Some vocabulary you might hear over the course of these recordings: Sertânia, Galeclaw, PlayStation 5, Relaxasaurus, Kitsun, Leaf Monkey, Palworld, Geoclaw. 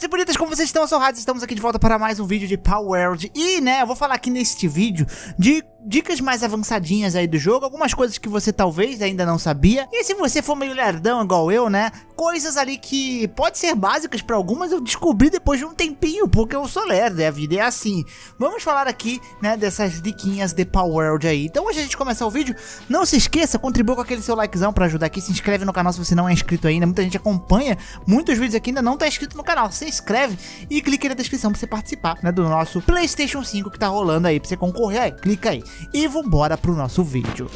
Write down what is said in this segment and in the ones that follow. Galetas e bonitas, como vocês estão? Eu sou o Rads, estamos aqui de volta para mais um vídeo de Palworld. E, né, eu vou falar aqui neste vídeo de dicas mais avançadinhas aí do jogo, algumas coisas que você talvez ainda não sabia. E se você for meio lerdão igual eu, né, coisas ali que pode ser básicas para algumas, eu descobri depois de um tempinho, porque eu sou lerdo, a vida é assim. Vamos falar aqui, né, dessas diquinhas de Palworld aí. Então, antes de a gente começar o vídeo, não se esqueça, contribua com aquele seu likezão para ajudar aqui, se inscreve no canal se você não é inscrito ainda, muita gente acompanha muitos vídeos aqui, ainda não tá inscrito no canal, se inscreve e clica aí na descrição pra você participar, né, do nosso PlayStation 5 que tá rolando aí, pra você concorrer aí, clica aí. E vambora pro nosso vídeo.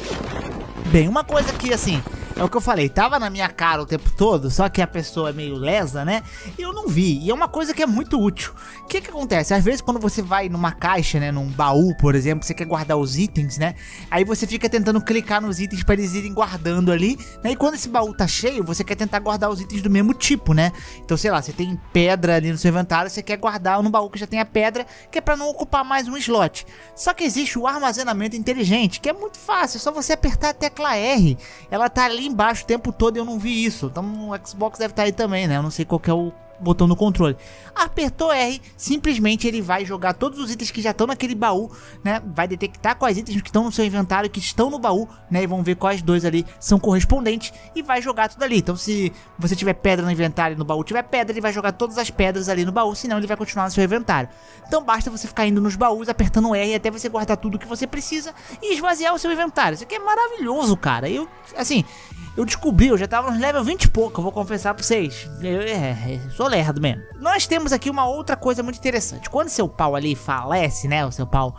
Bem, uma coisa que, assim, é o que eu falei, tava na minha cara o tempo todo, só que a pessoa é meio lesa, né? E eu não vi, e é uma coisa que é muito útil. O que que acontece? Às vezes quando você vai numa caixa, né, num baú, por exemplo, você quer guardar os itens, né? Aí você fica tentando clicar nos itens pra eles irem guardando ali, né? E quando esse baú tá cheio, você quer tentar guardar os itens do mesmo tipo, né? Então, sei lá, você tem pedra ali no seu inventário, você quer guardar no baú que já tem a pedra, que é pra não ocupar mais um slot. Só que existe o armazenamento inteligente, que é muito fácil, é só você apertar a tecla R, ela tá ali embaixo o tempo todo. Eu não vi isso, então o Xbox deve estar aí também, né? Eu não sei qual que é o botão do controle. Apertou R, simplesmente ele vai jogar todos os itens que já estão naquele baú, né? Vai detectar quais itens que estão no seu inventário, que estão no baú, né? E vão ver quais dois ali são correspondentes e vai jogar tudo ali. Então, se você tiver pedra no inventário e no baú tiver pedra, ele vai jogar todas as pedras ali no baú, senão ele vai continuar no seu inventário. Então basta você ficar indo nos baús, apertando R até você guardar tudo que você precisa e esvaziar o seu inventário. Isso aqui é maravilhoso, cara. Eu, assim, eu descobri, eu já tava nos level 20 e pouco, eu vou confessar pra vocês. Eu sou lerdo mesmo. Nós temos aqui uma outra coisa muito interessante. Quando seu pau ali falece, né, o seu pau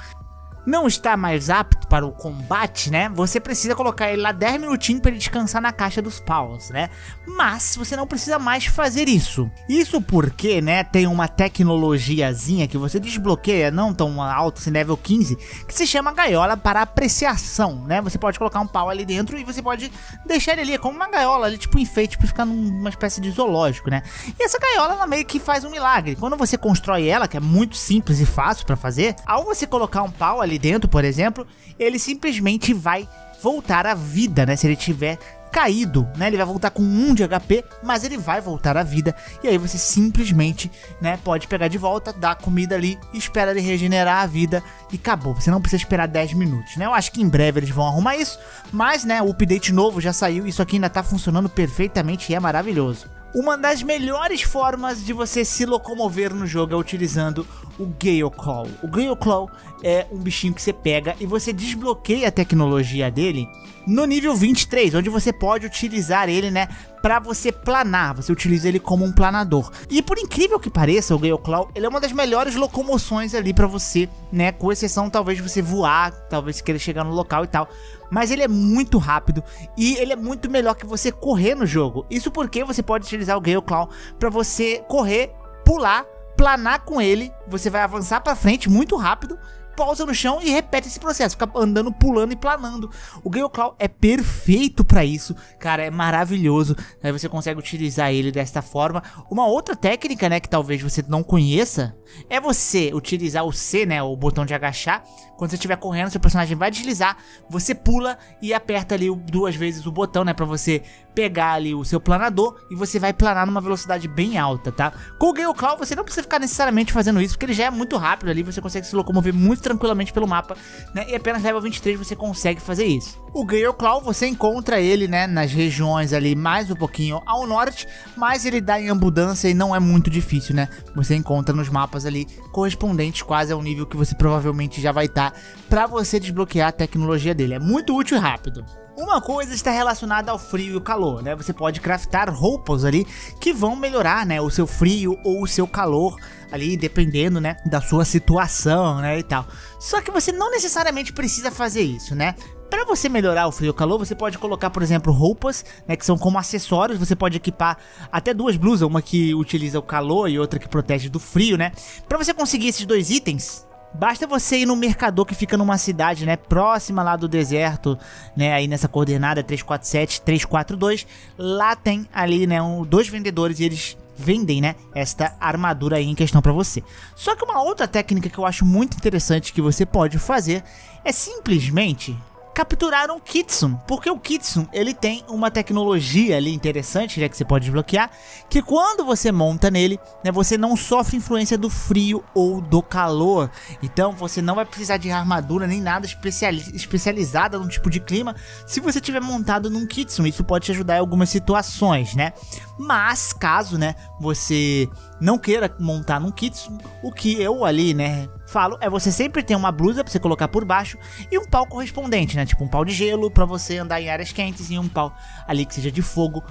não está mais apto para o combate, né, você precisa colocar ele lá 10 minutinhos para ele descansar na caixa dos paus, né. Mas você não precisa mais fazer isso. Isso porque, né, tem uma tecnologiazinha que você desbloqueia, não tão alto, assim, level 15, que se chama gaiola para apreciação, né. Você pode colocar um pau ali dentro e você pode deixar ele ali como uma gaiola ali, tipo um enfeite, para ficar numa espécie de zoológico, né. E essa gaiola, ela meio que faz um milagre. Quando você constrói ela, que é muito simples e fácil para fazer, ao você colocar um pau ali dentro, por exemplo, ele simplesmente vai voltar à vida, né? Se ele tiver caído, né? Ele vai voltar com 1 de HP, mas ele vai voltar à vida. E aí você simplesmente, né, pode pegar de volta, dar comida ali, espera ele regenerar a vida e acabou. Você não precisa esperar 10 minutos, né? Eu acho que em breve eles vão arrumar isso, mas, né, o update novo já saiu e isso aqui ainda tá funcionando perfeitamente e é maravilhoso. Uma das melhores formas de você se locomover no jogo é utilizando o Geoclaw. O Geoclaw é um bichinho que você pega e você desbloqueia a tecnologia dele no nível 23, onde você pode utilizar ele, né, pra você planar. Você utiliza ele como um planador. E por incrível que pareça, o Galeclaw, ele é uma das melhores locomoções ali pra você, né? Com exceção, talvez, de você voar, talvez queira chegar no local e tal. Mas ele é muito rápido e ele é muito melhor que você correr no jogo. Isso porque você pode utilizar o Galeclaw pra você correr, pular, planar com ele. Você vai avançar pra frente muito rápido, pausa no chão e repete esse processo, fica andando, pulando e planando. O Geoclaw é perfeito pra isso, cara, é maravilhoso. Aí você consegue utilizar ele desta forma. Uma outra técnica, né, que talvez você não conheça, é você utilizar o C, né, o botão de agachar. Quando você estiver correndo, seu personagem vai deslizar, você pula e aperta ali 2 vezes o botão, né, pra você pegar ali o seu planador e você vai planar numa velocidade bem alta, tá? Com o Galeclaw você não precisa ficar necessariamente fazendo isso, porque ele já é muito rápido ali, você consegue se locomover muito tranquilamente pelo mapa, né? E apenas level 23 você consegue fazer isso. O Galeclaw, você encontra ele, né, nas regiões ali mais um pouquinho ao norte, mas ele dá em abundância e não é muito difícil, né? Você encontra nos mapas ali correspondentes quase ao nível que você provavelmente já vai estar pra você desbloquear a tecnologia dele. É muito útil e rápido. Uma coisa está relacionada ao frio e o calor, né? Você pode craftar roupas ali que vão melhorar, né, o seu frio ou o seu calor ali, dependendo, né, da sua situação, né, e tal. Só que você não necessariamente precisa fazer isso, né? Para você melhorar o frio e o calor, você pode colocar, por exemplo, roupas, né, que são como acessórios. Você pode equipar até 2 blusas, uma que utiliza o calor e outra que protege do frio, né? Para você conseguir esses 2 itens, basta você ir no mercador que fica numa cidade, né, próxima lá do deserto, né, aí nessa coordenada 347, 342, lá tem ali, né, 2 vendedores e eles vendem, né, esta armadura aí em questão pra você. Só que uma outra técnica que eu acho muito interessante que você pode fazer é simplesmente capturaram Kitsun, porque o Kitsun ele tem uma tecnologia ali interessante, já que você pode desbloquear, que quando você monta nele, né, você não sofre influência do frio ou do calor. Então você não vai precisar de armadura nem nada especializada num tipo de clima, se você tiver montado num Kitsun. Isso pode te ajudar em algumas situações, né? Mas caso, né, você não queira montar num Kitsun, o que eu ali, né, falo é você sempre ter uma blusa pra você colocar por baixo e um pau correspondente, né, tipo um pau de gelo pra você andar em áreas quentes e um pau ali que seja de fogo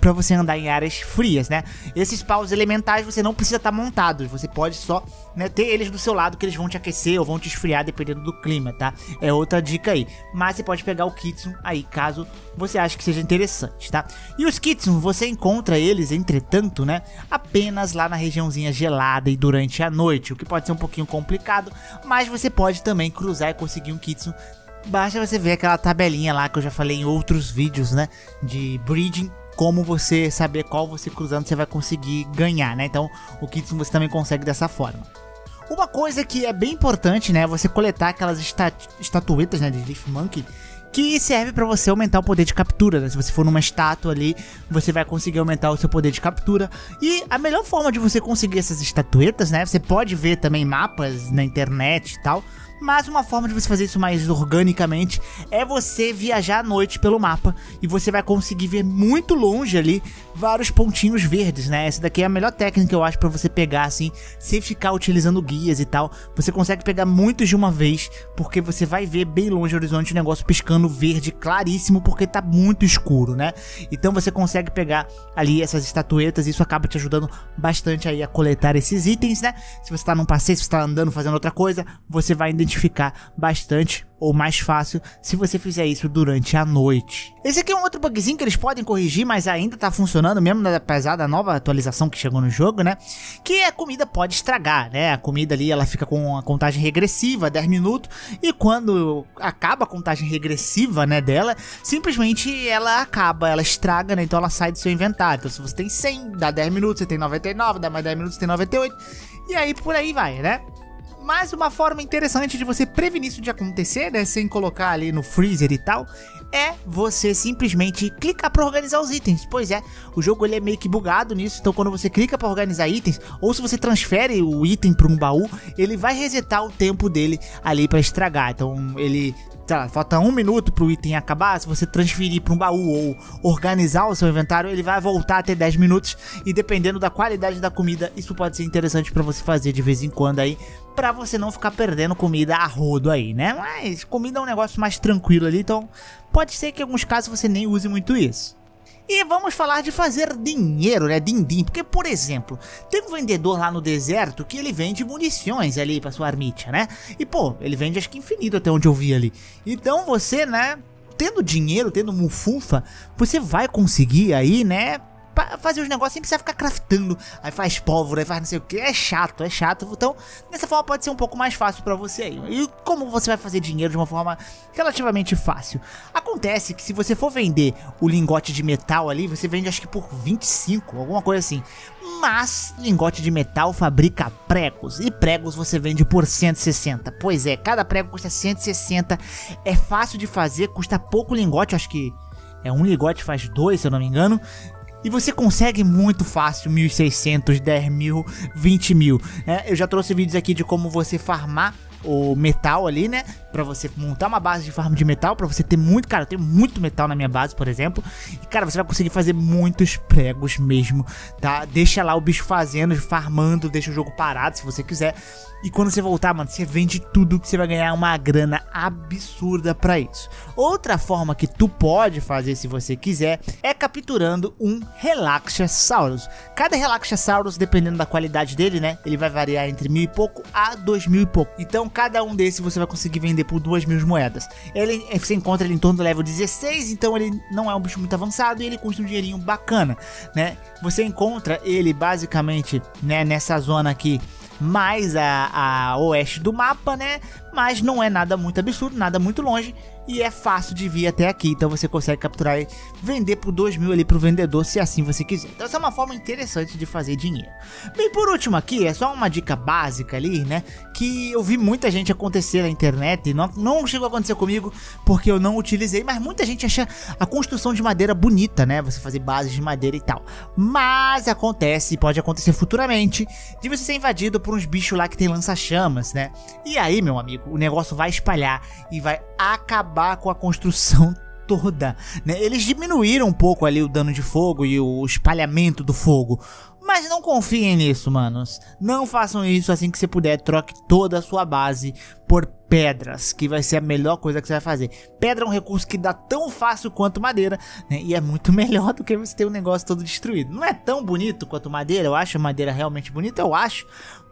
pra você andar em áreas frias, né. Esses paus elementais você não precisa estar montados, você pode só, né, ter eles do seu lado, que eles vão te aquecer ou vão te esfriar dependendo do clima, tá? É outra dica aí, mas você pode pegar o Kitsun aí caso você ache que seja interessante, tá? E os Kitsun, você encontra eles, entretanto, né, apenas lá na regiãozinha gelada e durante a noite, o que pode ser um pouquinho complicado, mas você pode também cruzar e conseguir um Kitsun. Basta você ver aquela tabelinha lá que eu já falei em outros vídeos, né, de breeding, como você saber qual você cruzando você vai conseguir ganhar, né? Então o Kitsun você também consegue dessa forma. Uma coisa que é bem importante, né, é você coletar aquelas estatuetas, né, de Leaf Monkey, que serve pra você aumentar o poder de captura, né? Se você for numa estátua ali, você vai conseguir aumentar o seu poder de captura. E a melhor forma de você conseguir essas estatuetas, né, você pode ver também mapas na internet e tal, mas uma forma de você fazer isso mais organicamente é você viajar à noite pelo mapa, e você vai conseguir ver muito longe ali vários pontinhos verdes, né? Essa daqui é a melhor técnica, eu acho, pra você pegar assim, sem ficar utilizando guias e tal. Você consegue pegar muitos de uma vez, porque você vai ver bem longe o horizonte o negócio piscando verde claríssimo, porque tá muito escuro, né? Então você consegue pegar ali essas estatuetas, e isso acaba te ajudando bastante aí a coletar esses itens, né? Se você tá num passeio, se você tá andando, fazendo outra coisa, você vai identificar bastante, ou mais fácil, se você fizer isso durante a noite. Esse aqui é um outro bugzinho que eles podem corrigir, mas ainda tá funcionando mesmo, apesar da nova atualização que chegou no jogo, né? Que a comida pode estragar, né? A comida ali, ela fica com a contagem regressiva, 10 minutos, e quando acaba a contagem regressiva, né, dela, simplesmente ela acaba, ela estraga, né? Então ela sai do seu inventário. Então se você tem 100, dá 10 minutos, você tem 99, dá mais 10 minutos, você tem 98, e aí por aí vai, né? Mas uma forma interessante de você prevenir isso de acontecer, né, sem colocar ali no freezer e tal, é você simplesmente clicar para organizar os itens. Pois é, o jogo ele é meio que bugado nisso, então quando você clica para organizar itens, ou se você transfere o item para um baú, ele vai resetar o tempo dele ali para estragar. Então ele, sei lá, falta um minuto para o item acabar, se você transferir para um baú ou organizar o seu inventário, ele vai voltar até 10 minutos, e dependendo da qualidade da comida, isso pode ser interessante para você fazer de vez em quando aí, pra você não ficar perdendo comida a rodo aí, né? Mas comida é um negócio mais tranquilo ali, então pode ser que em alguns casos você nem use muito isso. E vamos falar de fazer dinheiro, né, din-din, porque, por exemplo, tem um vendedor lá no deserto que ele vende munições ali pra sua armítia, né? E, pô, ele vende acho que infinito até onde eu vi ali. Então você, né, tendo dinheiro, tendo mufufa, você vai conseguir aí, né, fazer os negócios sem precisar ficar craftando. Aí faz pólvora, aí faz não sei o que, é chato. Então, dessa forma pode ser um pouco mais fácil pra você aí. E como você vai fazer dinheiro de uma forma relativamente fácil? Acontece que se você for vender o lingote de metal ali, você vende acho que por 25, alguma coisa assim. Mas lingote de metal fabrica pregos, e pregos você vende por 160. Pois é, cada prego custa 160, é fácil de fazer, custa pouco lingote, acho que é um lingote faz 2, se eu não me engano. E você consegue muito fácil 1.600, 10.000, 20.000. Eu já trouxe vídeos aqui de como você farmar o metal ali, né, pra você montar uma base de farm de metal, pra você ter muito, cara, eu tenho muito metal na minha base, por exemplo, e cara, você vai conseguir fazer muitos pregos mesmo, tá? Deixa lá o bicho fazendo, farmando, deixa o jogo parado se você quiser, e quando você voltar, mano, você vende tudo, que você vai ganhar uma grana absurda pra isso. Outra forma que tu pode fazer se você quiser é capturando um Relaxasaurus. Cada Relaxasaurus, dependendo da qualidade dele, né, ele vai variar entre 1.000 e pouco a 2.000 e pouco, então cada um desses você vai conseguir vender por 2.000 moedas. Ele, você encontra ele em torno do level 16, então ele não é um bicho muito avançado e ele custa um dinheirinho bacana, né? Você encontra ele basicamente, né, nessa zona aqui mais a oeste do mapa, né? mas não é nada muito absurdo, nada muito longe, e é fácil de vir até aqui, então você consegue capturar e vender por 2.000 ali pro vendedor, se assim você quiser. Então essa é uma forma interessante de fazer dinheiro. Bem, por último aqui, é só uma dica básica ali, né, que eu vi muita gente acontecer na internet, não chegou a acontecer comigo, porque eu não utilizei, mas muita gente acha a construção de madeira bonita, né, você fazer bases de madeira e tal, mas acontece, pode acontecer futuramente, de você ser invadido por uns bichos lá que tem lança-chamas, né, e aí, meu amigo, o negócio vai espalhar e vai acabar com a construção toda, né? Eles diminuíram um pouco ali o dano de fogo e o espalhamento do fogo, mas não confiem nisso, manos. Não façam isso. Assim que você puder, troque toda a sua base por pedras, que vai ser a melhor coisa que você vai fazer. Pedra é um recurso que dá tão fácil quanto madeira, né? E é muito melhor do que você ter um negócio todo destruído. Não é tão bonito quanto madeira, eu acho a madeira realmente bonita, eu acho.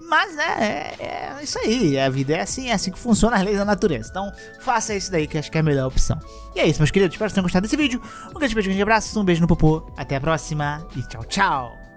Mas, né, é isso aí, a vida é assim que funciona as leis da natureza. Então, faça isso daí que acho que é a melhor opção. E é isso, meus queridos, espero que vocês tenham gostado desse vídeo. Um grande beijo, um grande abraço, um beijo no popô, até a próxima e tchau, tchau!